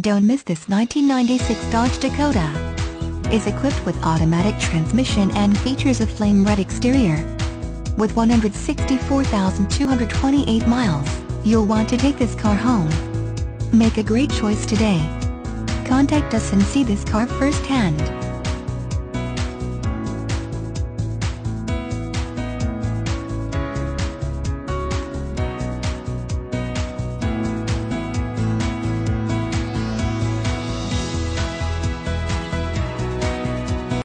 Don't miss this 1996 Dodge Dakota. Is equipped with automatic transmission and features a flame red exterior. With 164,228 miles, you'll want to take this car home. Make a great choice today. Contact us and see this car firsthand.